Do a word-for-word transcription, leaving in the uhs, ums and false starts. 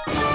You